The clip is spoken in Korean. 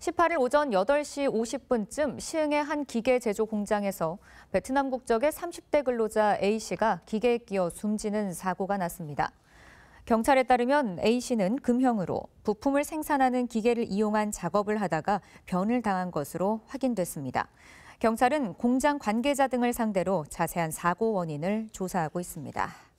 18일 오전 8시 50분쯤 시흥의 한 기계 제조 공장에서 베트남 국적의 30대 근로자 A씨가 기계에 끼어 숨지는 사고가 났습니다. 경찰에 따르면 A씨는 금형으로 부품을 생산하는 기계를 이용한 작업을 하다가 변을 당한 것으로 확인됐습니다. 경찰은 공장 관계자 등을 상대로 자세한 사고 원인을 조사하고 있습니다.